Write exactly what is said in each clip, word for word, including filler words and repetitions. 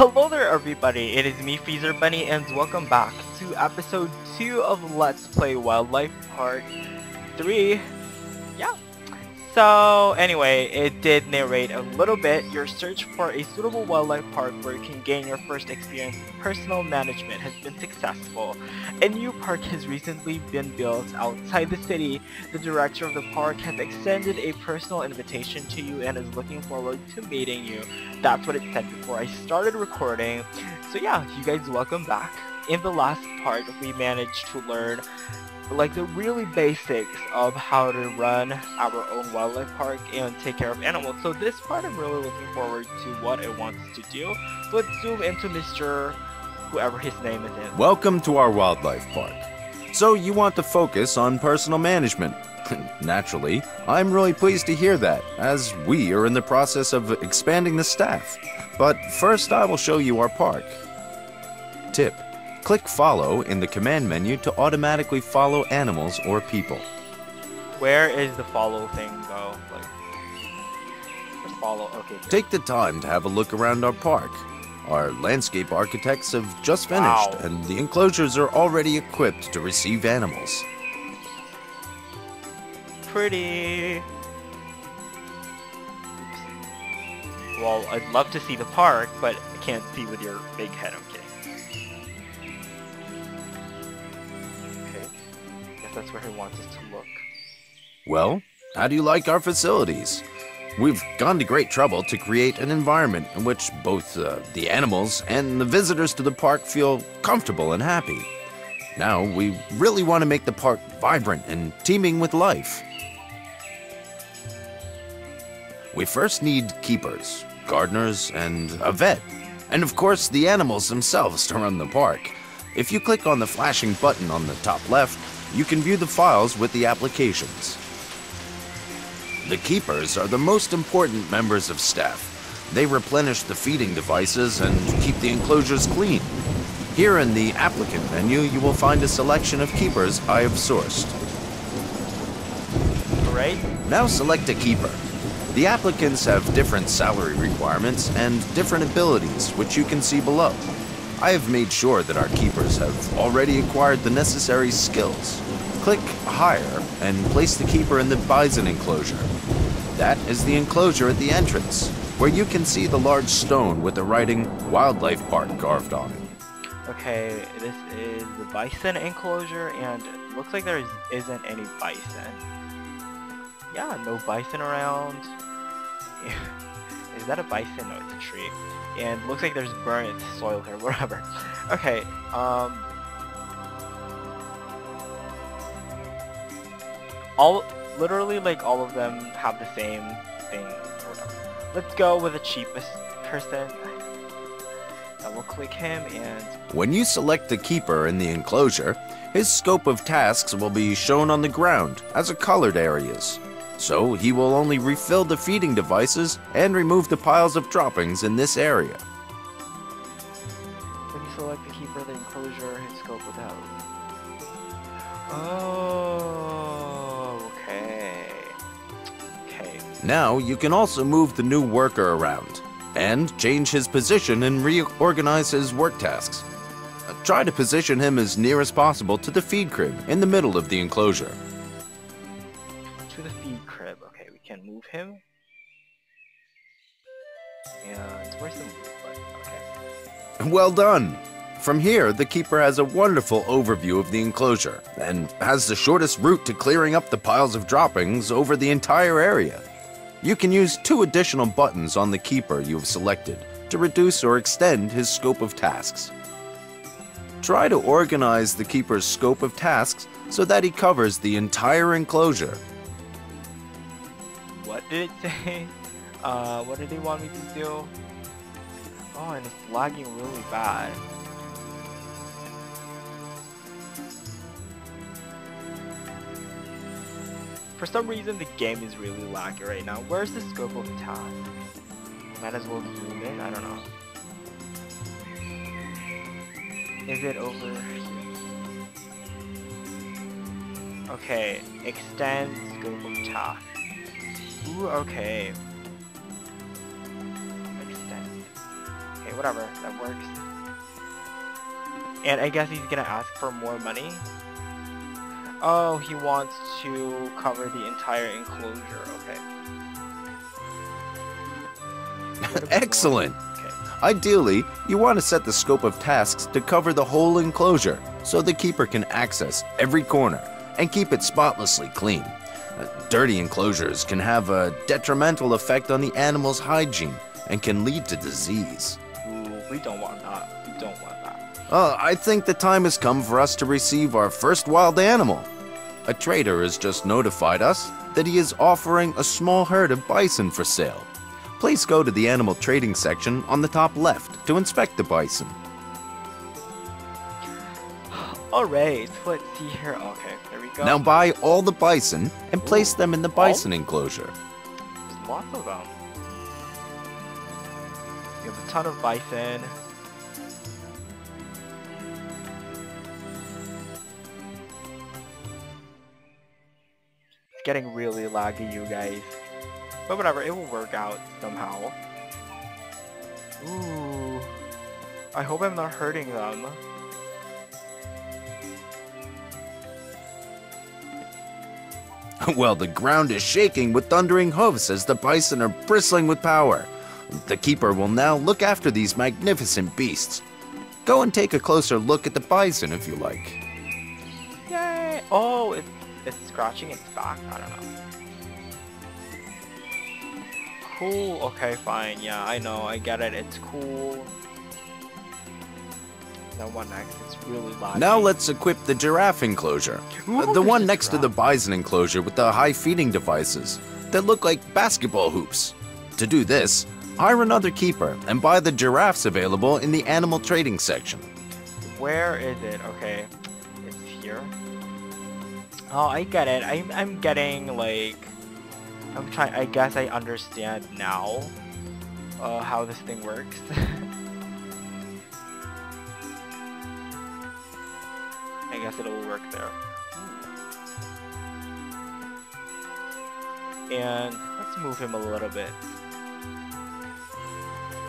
Hello there everybody, it is me Freezer Bunny and welcome back to episode two of Let's Play Wildlife Park three. Yeah. So anyway, it did narrate a little bit your search for a suitable wildlife park where you can gain your first experience in personal management has been successful. A new park has recently been built outside the city. The director of the park has extended a personal invitation to you and is looking forward to meeting you. That's what it said before I started recording. So yeah, you guys, welcome back. In the last part, we managed to learn like the really basics of how to run our own wildlife park and take care of animals. So this part I'm really looking forward to what it wants to do. So let's zoom into Mister whoever his name is in. Welcome to our wildlife park. So you want to focus on personal management. Naturally, I'm really pleased to hear that, as we are in the process of expanding the staff. But first I will show you our park. Tip: click follow in the command menu to automatically follow animals or people. Where is the follow thing though? Like, follow, okay. Great. Take the time to have a look around our park. Our landscape architects have just finished, wow, and the enclosures are already equipped to receive animals. Pretty. Oops. Well, I'd love to see the park, but I can't see with your big head, I'm kidding. That's where he wants us to look. Well, how do you like our facilities? We've gone to great trouble to create an environment in which both uh, the animals and the visitors to the park feel comfortable and happy. Now, we really want to make the park vibrant and teeming with life. We first need keepers, gardeners, and a vet. And of course, the animals themselves to run the park. If you click on the flashing button on the top left, you can view the files with the applications. The keepers are the most important members of staff. They replenish the feeding devices and keep the enclosures clean. Here in the applicant menu, you will find a selection of keepers I have sourced. All right. Now select a keeper. The applicants have different salary requirements and different abilities, which you can see below. I have made sure that our keepers have already acquired the necessary skills. Click Hire and place the keeper in the bison enclosure. That is the enclosure at the entrance, where you can see the large stone with the writing Wildlife Park carved on it. Okay, this is the bison enclosure, and it looks like there isn't any bison. Yeah, no bison around. Is that a bison? No, it's a tree. And looks like there's burnt soil here, whatever. Okay, um... all, literally, like, all of them have the same thing, or whatever. Let's go with the cheapest person. Double click him, and... when you select the keeper in the enclosure, his scope of tasks will be shown on the ground, as a colored areas. So he will only refill the feeding devices and remove the piles of droppings in this area. When you select the keeper, the enclosure, his scope will have. Oh, okay. Okay. Now you can also move the new worker around and change his position and reorganize his work tasks. Try to position him as near as possible to the feed crib in the middle of the enclosure. Can move him. And where's the move button? Okay. Well done! From here, the keeper has a wonderful overview of the enclosure and has the shortest route to clearing up the piles of droppings over the entire area. You can use two additional buttons on the keeper you have selected to reduce or extend his scope of tasks. Try to organize the keeper's scope of tasks so that he covers the entire enclosure. What did it say? Uh, what did they want me to do? Oh, and it's lagging really bad. For some reason, the game is really laggy right now. Where's the scope of the task? Might as well zoom in, I don't know. Is it over here? Okay, extend scope of task. Ooh, okay. Extend. Okay, whatever, that works. And I guess he's gonna ask for more money. Oh, he wants to cover the entire enclosure, okay. Excellent! Okay. Ideally, you want to set the scope of tasks to cover the whole enclosure, so the keeper can access every corner, and keep it spotlessly clean. Dirty enclosures can have a detrimental effect on the animal's hygiene, and can lead to disease. Ooh, we don't want that. We don't want that. Uh, I think the time has come for us to receive our first wild animal. A trader has just notified us that he is offering a small herd of bison for sale. Please go to the animal trading section on the top left to inspect the bison. Alright, let's see here. Okay, there we go. Now buy all the bison and Ooh, place them in the bison all? enclosure. There's lots of them. We have a ton of bison. It's getting really laggy, you guys. But whatever, it will work out somehow. Ooh. I hope I'm not hurting them. Well, the ground is shaking with thundering hooves as the bison are bristling with power. The keeper will now look after these magnificent beasts. Go and take a closer look at the bison if you like. Yay! Oh, it's, it's scratching its back. I don't know. Cool. Okay, fine. Yeah, I know. I get it. It's cool. That one next, it's really laggy. Now let's equip the giraffe enclosure. Uh, the one next giraffe? to the bison enclosure with the high feeding devices that look like basketball hoops. To do this, hire another keeper and buy the giraffes available in the animal trading section. Where is it? Okay, it's here. Oh, I get it. I'm, I'm getting like... I'm trying. I guess I understand now uh, how this thing works. I guess it'll work there. And let's move him a little bit.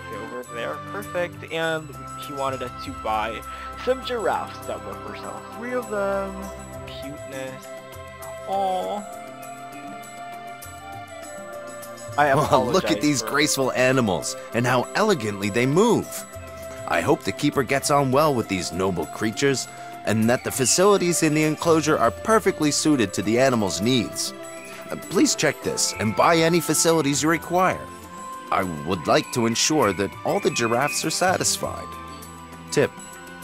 Okay, over there, perfect. And he wanted us to buy some giraffes that were for sale. Three of them. Cuteness. Aww. I well, look at these graceful animals and how elegantly they move. I hope the keeper gets on well with these noble creatures, and that the facilities in the enclosure are perfectly suited to the animal's needs. Please check this and buy any facilities you require. I would like to ensure that all the giraffes are satisfied. Tip: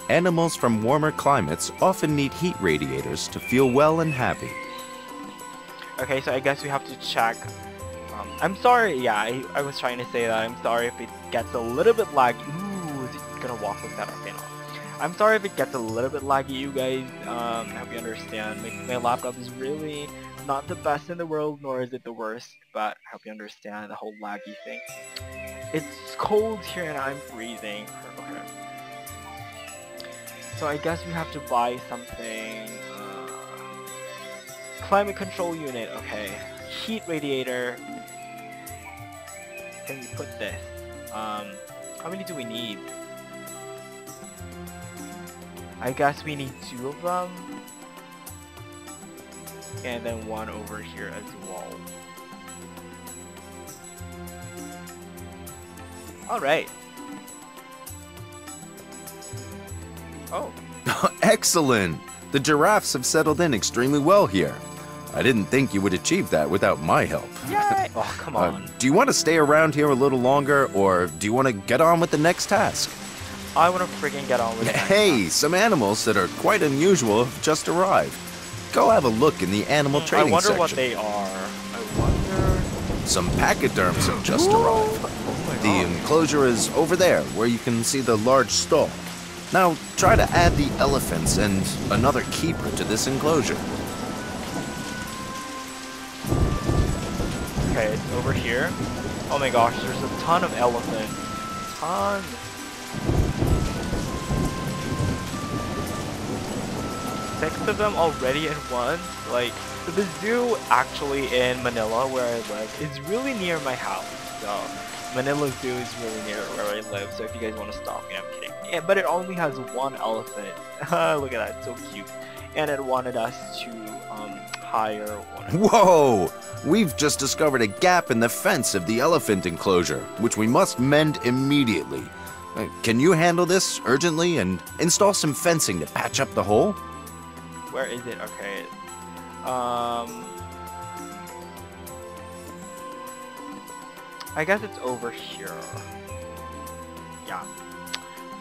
animals from warmer climates often need heat radiators to feel well and happy. Okay, so I guess we have to check. Um, I'm sorry, yeah, I, I was trying to say that. I'm sorry if it gets a little bit laggy. Ooh, is it gonna walk like that? Okay, no. I'm sorry if it gets a little bit laggy, you guys. Um, I hope you understand. My, my laptop is really not the best in the world, nor is it the worst, but I hope you understand the whole laggy thing. It's cold here and I'm freezing. Okay. So I guess we have to buy something. Uh, climate control unit, okay. Heat radiator. Can we put this? Um, how many do we need? I guess we need two of them, and then one over here as well. All right. Oh. Excellent. The giraffes have settled in extremely well here. I didn't think you would achieve that without my help. Yay! Oh, come on. Uh, do you want to stay around here a little longer, or do you want to get on with the next task? I want to freaking get on with it. Hey, some animals that are quite unusual have just arrived. Go have a look in the animal mm, trading section. I wonder section. what they are. I wonder... Some pachyderms have just Ooh. arrived. Oh the God. enclosure is over there, where you can see the large stall. Now, try to add the elephants and another keeper to this enclosure. Okay, it's over here. Oh my gosh, there's a ton of elephants. Ton. Six of them already at once. Like, the zoo actually in Manila, where I live, is really near my house. So Manila Zoo is really near where I live, so if you guys want to stop me, I'm kidding. Yeah, but it only has one elephant. Look at that, so cute. And it wanted us to um, hire one. Whoa! We've just discovered a gap in the fence of the elephant enclosure, which we must mend immediately. Uh, can you handle this urgently and install some fencing to patch up the hole? Where is it? Okay. Um... I guess it's over here. Yeah.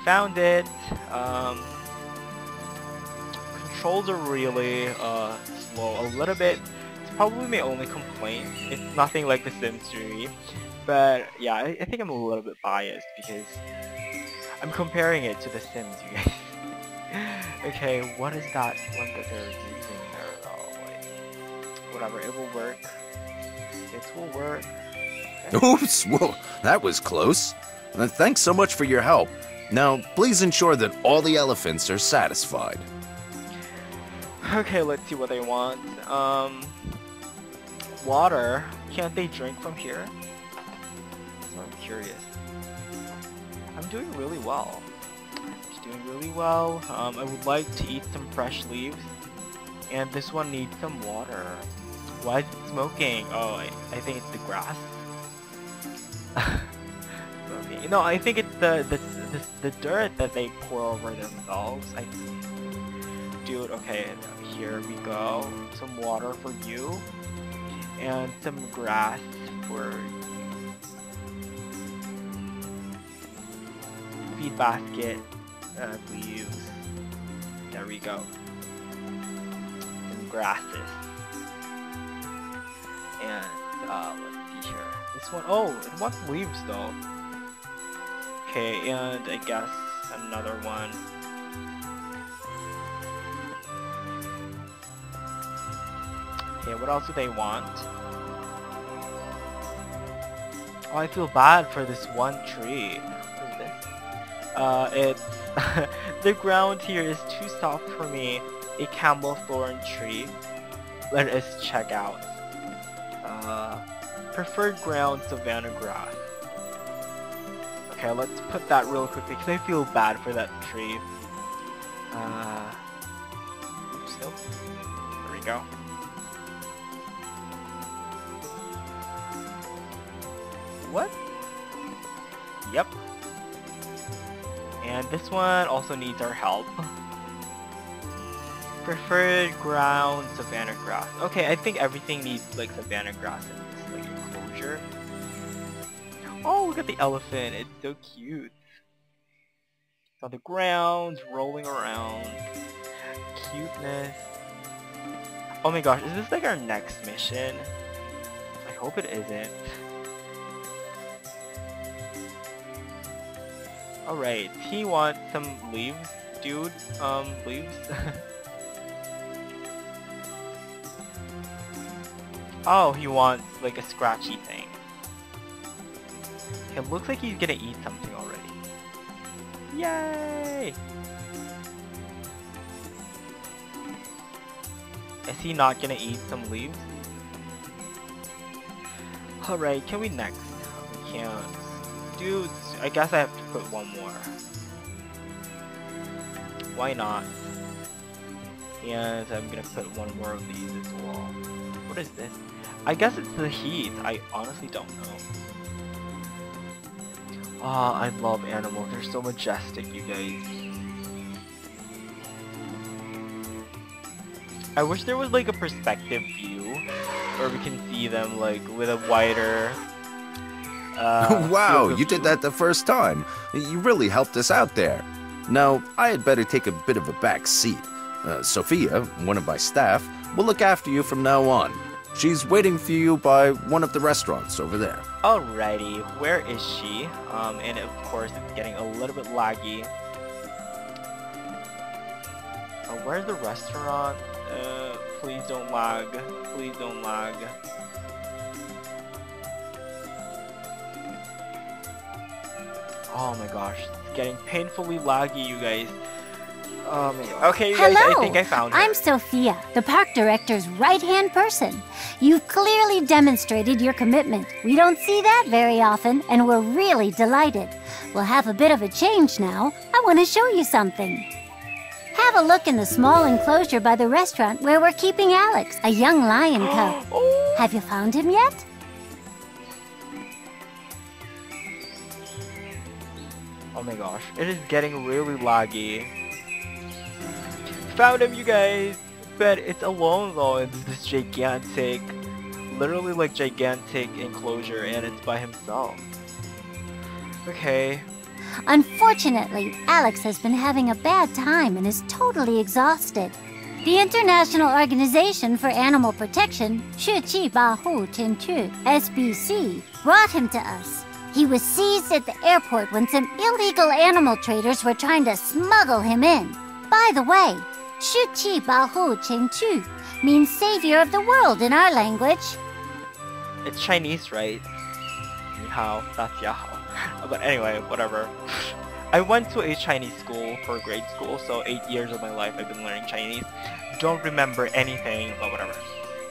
Found it. Um, controls are really uh, slow a little bit. It's probably my only complaint. It's nothing like The Sims three. But yeah, I, I think I'm a little bit biased because I'm comparing it to The Sims, you guys. Okay, what is that one that they're using there? Oh, wait. Whatever, it will work. It will work. Oops, well, that was close. Thanks so much for your help. Now, please ensure that all the elephants are satisfied. Okay, let's see what they want. Um, water. Can't they drink from here? So I'm curious. I'm doing really well. I'm doing really well. Um, I would like to eat some fresh leaves. And this one needs some water. Why is it smoking? Oh, I, I think it's the grass. Okay. No, I think it's the, the the the dirt that they pour over themselves. I think. Dude, okay, here we go. Some water for you, and some grass for feed basket uh, leaves. There we go. Some grasses, and uh, let's see here. This one, oh, it wants leaves though. Okay, and I guess another one. Okay, what else do they want? Oh, I feel bad for this one tree. What is this? Uh, it's... The ground here is too soft for me. A camelthorn tree. Let us check out. Uh... Preferred ground, savanna grass. Okay, let's put that real quickly because I feel bad for that tree. Uh, oops, nope. There we go. What? Yep. And this one also needs our help. Preferred ground, savanna grass. Okay, I think everything needs like savanna grass in this. Oh, look at the elephant. It's so cute. It's on the ground, rolling around. Cuteness. Oh my gosh, is this like our next mission? I hope it isn't. Alright, he wants some leaves, dude. Um, leaves. Oh, he wants like a scratchy thing. It looks like he's gonna eat something already. Yay! Is he not gonna eat some leaves? Alright, can we next? We can't. Dude, I guess I have to put one more. Why not? And I'm gonna put one more of these as well. What is this? I guess it's the heat. I honestly don't know. Ah, oh, I love animals. They're so majestic, you guys. I wish there was like a perspective view where we can see them like with a wider... Uh, wow, you did that the first time. You really helped us out there. Now, I had better take a bit of a back seat. Uh, Sophia, one of my staff, will look after you from now on. She's waiting for you by one of the restaurants over there. Alrighty, where is she? Um, and of course, it's getting a little bit laggy. Oh, where's the restaurant? Uh, please don't lag. Please don't lag. Oh my gosh, it's getting painfully laggy, you guys. Um, okay, you guys, I think I found her. I'm Sophia, the park director's right-hand person. You've clearly demonstrated your commitment. We don't see that very often, and we're really delighted. We'll have a bit of a change now. I want to show you something. Have a look in the small enclosure by the restaurant where we're keeping Alex, a young lion cub. Oh. Have you found him yet? Oh my gosh, it is getting really laggy. Found him, you guys, but it's alone though in this gigantic, literally like gigantic enclosure, and it's by himself. Okay. Unfortunately, Alex has been having a bad time and is totally exhausted. The International Organization for Animal Protection, S B C, brought him to us. He was seized at the airport when some illegal animal traders were trying to smuggle him in. By the way, Shuqi Bahu Chengchu means savior of the world in our language. It's Chinese, right? Ni hao, that's yahao. But anyway, whatever. I went to a Chinese school for grade school, so eight years of my life I've been learning Chinese. Don't remember anything, but whatever.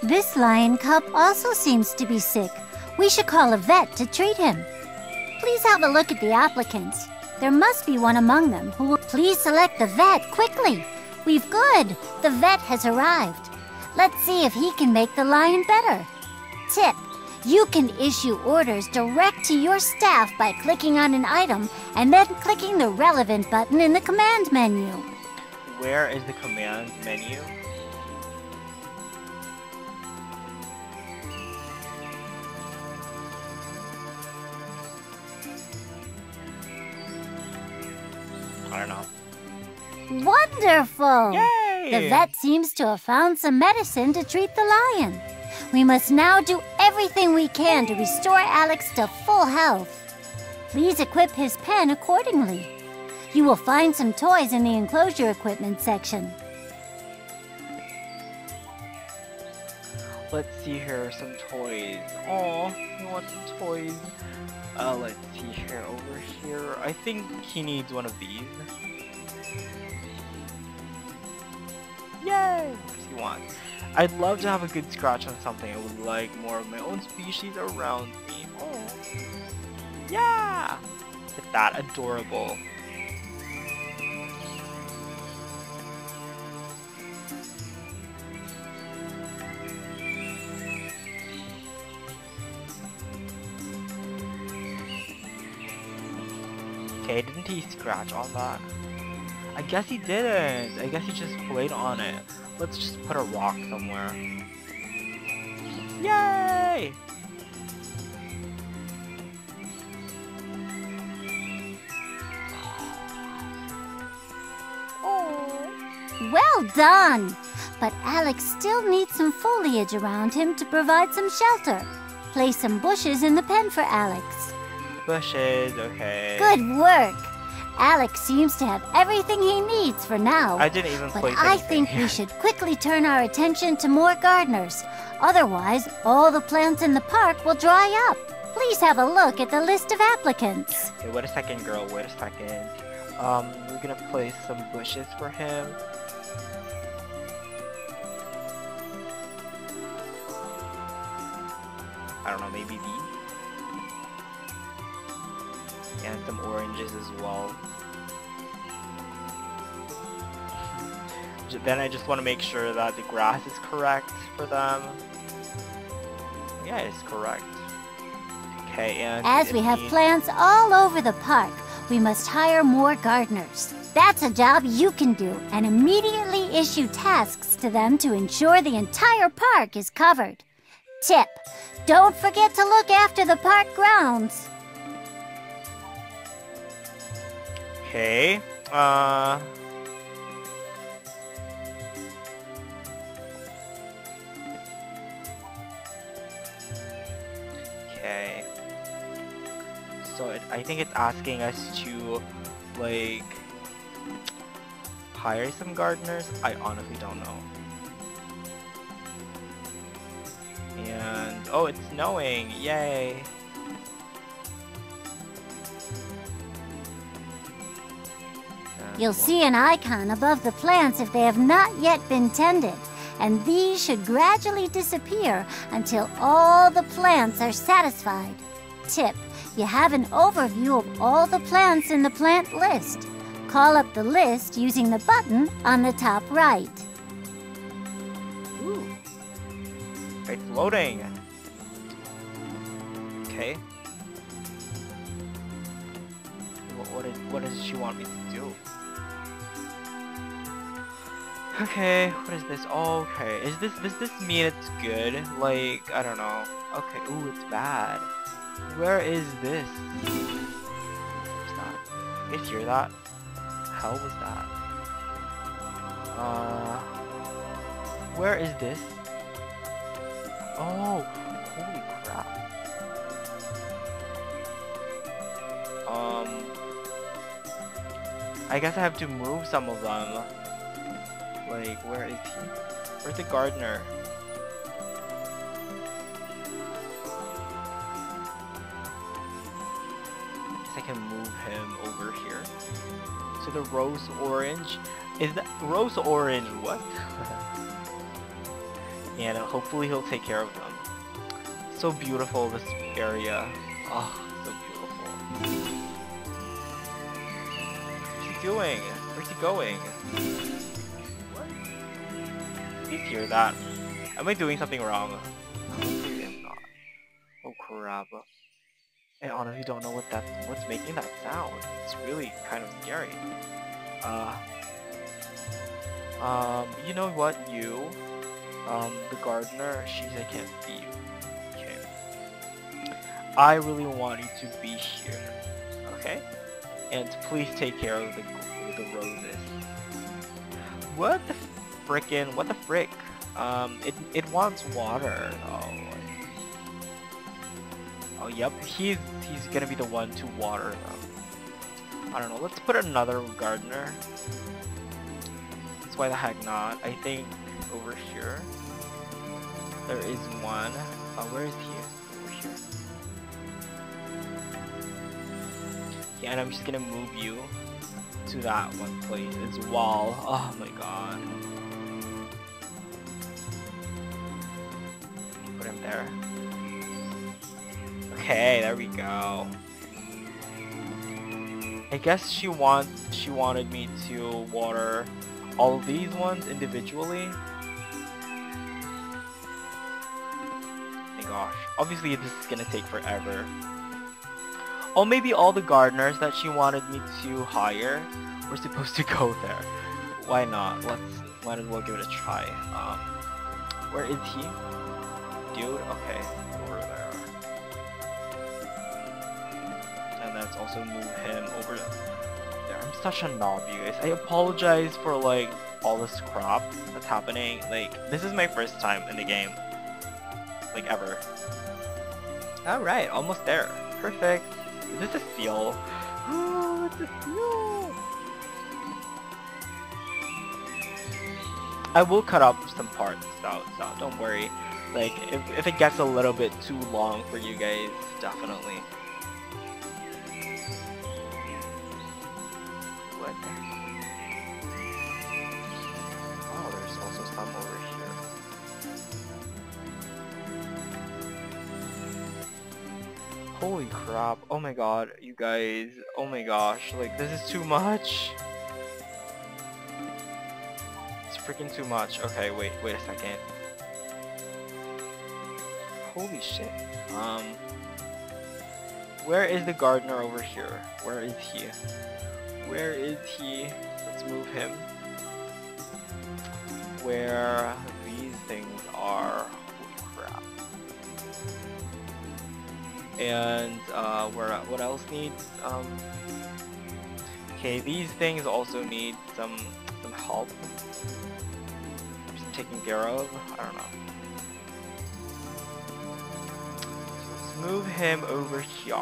This lion cub also seems to be sick. We should call a vet to treat him. Please have a look at the applicants. There must be one among them who will please select the vet quickly. We've good. The vet has arrived. Let's see if he can make the lion better. Tip: you can issue orders direct to your staff by clicking on an item and then clicking the relevant button in the command menu. Where is the command menu? I don't know. Wonderful! Yay! The vet seems to have found some medicine to treat the lion. We must now do everything we can to restore Alex to full health. Please equip his pen accordingly. You will find some toys in the enclosure equipment section. Let's see here, some toys. Aw, you want some toys? Uh, let's see here, over here. I think he needs one of these. Yay! He wants. I'd love to have a good scratch on something. I would like more of my own species around me. Oh. Yeah! Look at that, adorable. Okay, didn't he scratch on that? I guess he didn't. I guess he just played on it. Let's just put a rock somewhere. Yay! Oh. Well done! But Alex still needs some foliage around him to provide some shelter. Place some bushes in the pen for Alex. Bushes, okay. Good work! Alex seems to have everything he needs for now. I didn't even place anything. But I think we should quickly turn our attention to more gardeners. Otherwise, all the plants in the park will dry up. Please have a look at the list of applicants. Okay, wait a second, girl. Wait a second. Um, we're gonna place some bushes for him. I don't know, maybe these? And some oranges as well. Then I just want to make sure that the grass is correct for them. Yeah, it's correct. Okay, and as we have plants all over the park, we must hire more gardeners. That's a job you can do, and immediately issue tasks to them to ensure the entire park is covered. Tip: don't forget to look after the park grounds. Okay, uh... okay. So it, I think it's asking us to, like, hire some gardeners? I honestly don't know. And... oh, it's snowing! Yay! You'll see an icon above the plants if they have not yet been tended, and these should gradually disappear until all the plants are satisfied. Tip: you have an overview of all the plants in the plant list. Call up the list using the button on the top right. Ooh. It's loading. Okay. What, what, is, what does she want me to do? Okay, what is this? Oh, okay, is this, does this mean it's good? Like, I don't know. Okay, ooh, it's bad. Where is this? It's not. It's here, that. How was that? Uh. Where is this? Oh, holy crap. Um. I guess I have to move some of them. Like, where is he? Where's the gardener? I can move him over here. So the rose orange is that rose orange? What? And uh, hopefully he'll take care of them. So beautiful, this area. Oh, so beautiful. What's he doing? Where's he going? What? He's here. That. Am I doing something wrong? Maybe I'm not. Oh crap. I honestly don't know what that, what's making that sound. It's really kind of scary. Uh, um, you know what, you, um, the gardener, she's a can't be. Okay. I really want you to be here, okay? And please take care of the the roses. What the frickin'? What the frick? Um, it it wants water. Oh. Oh, yep, he's, he's gonna be the one to water them. I don't know, let's put another gardener. That's why the heck not. I think over here, there is one. Oh, where is he? Over here. Yeah, and I'm just gonna move you to that one place. It's wall. Oh my god. Put him there. Okay, there we go. I guess she wants she wanted me to water all of these ones individually. Oh my gosh. Obviously this is gonna take forever. Oh, maybe all the gardeners that she wanted me to hire were supposed to go there. Why not? Let's might as well give it a try. Um where is he? Dude, okay. Over there. Let's also move him over there. I'm such a knob, you guys. I apologize for like all this crap that's happening. Like, this is my first time in the game, like, ever. All right, almost there. Perfect. Is this a seal? Oh, it's a seal. I will cut up some parts, so, so don't worry. Like, if if it gets a little bit too long for you guys, definitely. Oh, there's also some over here. Holy crap. Oh my god, you guys. Oh my gosh. Like, this is too much. It's freaking too much. Okay, wait. Wait a second. Holy shit. Um, where is the gardener over here? Where is he? Where is he? Let's move him. Where these things are. Holy crap. And uh, where? What else needs? Um, okay, these things also need some some help. Just taken care of. I don't know. Let's move him over here.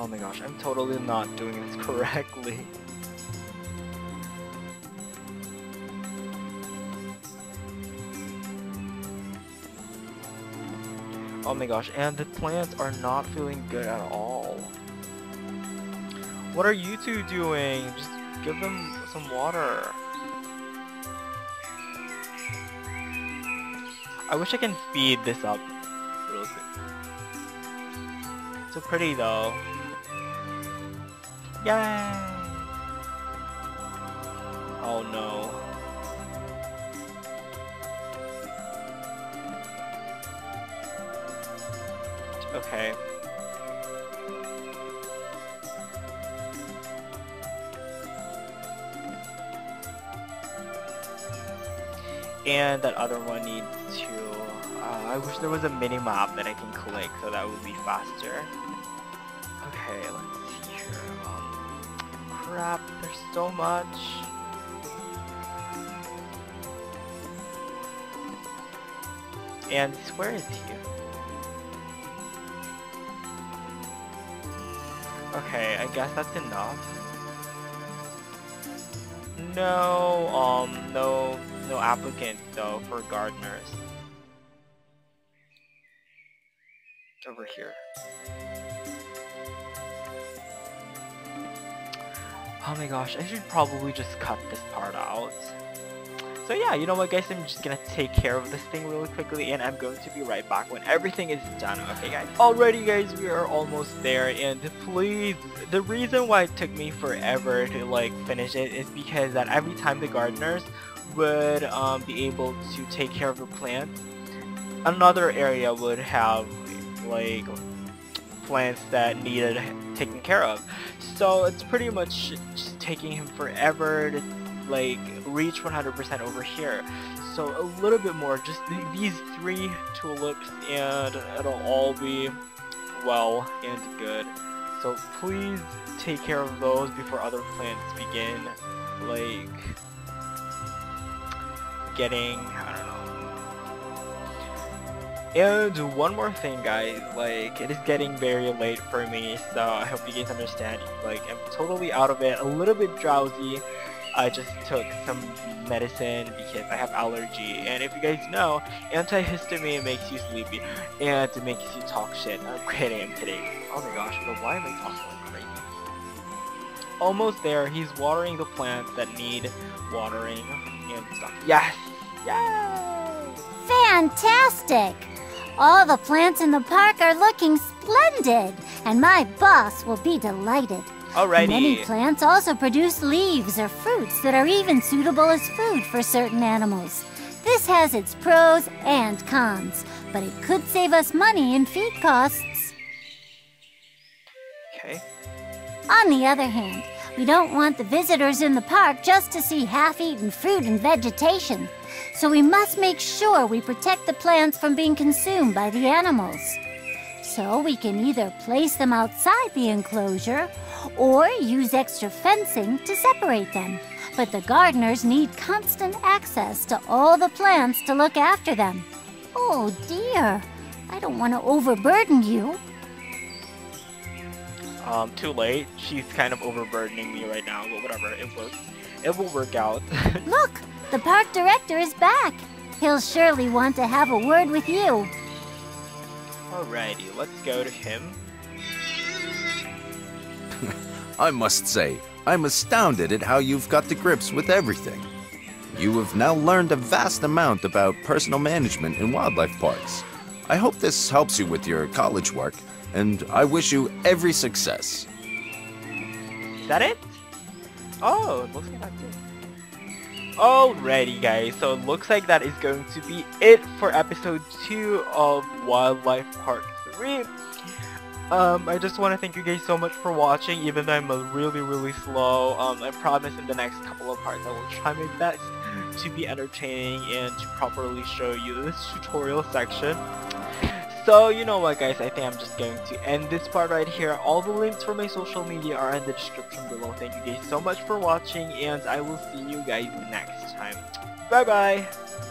Oh my gosh, I'm totally not doing this correctly. Oh my gosh, and the plants are not feeling good at all. What are you two doing? Just give them some water. I wish I can speed this up real quick. So pretty though. Yay! Oh no. Okay. And that other one needs to... Uh, I wish there was a mini-map that I can click, so that would be faster. Okay, let's see here. Um, crap, there's so much. And where is he? Okay, I guess that's enough. No, um, no, no applicants though for gardeners. Over here. Oh my gosh, I should probably just cut this part out. So yeah, you know what guys, I'm just gonna take care of this thing really quickly and I'm going to be right back when everything is done, okay guys? Alrighty guys, we are almost there, and please, the reason why it took me forever to like finish it is because that every time the gardeners would um, be able to take care of the plants, another area would have like plants that needed taken care of. So it's pretty much just taking him forever to like reach one hundred percent over here. So a little bit more, just th these three tulips, and it'll all be well and good. So please take care of those before other plants begin like getting, I don't know. And one more thing guys, like it is getting very late for me, so I hope you guys understand, like I'm totally out of it, a little bit drowsy. I just took some medicine because I have allergy, and if you guys know, antihistamine makes you sleepy and it makes you talk shit. I'm kidding, I'm kidding. Oh my gosh, but why am I talking like crazy? Almost there, he's watering the plants that need watering and stuff. Yes! Yes! Fantastic! All the plants in the park are looking splendid, and my boss will be delighted. Alrighty. Many plants also produce leaves or fruits that are even suitable as food for certain animals. This has its pros and cons, but it could save us money in feed costs. Okay. On the other hand, we don't want the visitors in the park just to see half-eaten fruit and vegetation, so we must make sure we protect the plants from being consumed by the animals. So we can either place them outside the enclosure or use extra fencing to separate them. But the gardeners need constant access to all the plants to look after them. Oh dear, I don't want to overburden you. Um, too late. She's kind of overburdening me right now, but whatever, it works. It will work out. Look, the park director is back. He'll surely want to have a word with you. Alrighty, let's go to him. I must say, I'm astounded at how you've got to grips with everything. You have now learned a vast amount about personal management in wildlife parks. I hope this helps you with your college work, and I wish you every success. Is that it? Oh, it looks like that's it. Alrighty guys, so it looks like that is going to be it for episode two of Wildlife Park three. Um, I just want to thank you guys so much for watching, even though I'm really, really slow. Um, I promise in the next couple of parts I will try my best to be entertaining and to properly show you this tutorial section. So, you know what guys, I think I'm just going to end this part right here. All the links for my social media are in the description below. Thank you guys so much for watching, and I will see you guys next time. Bye bye!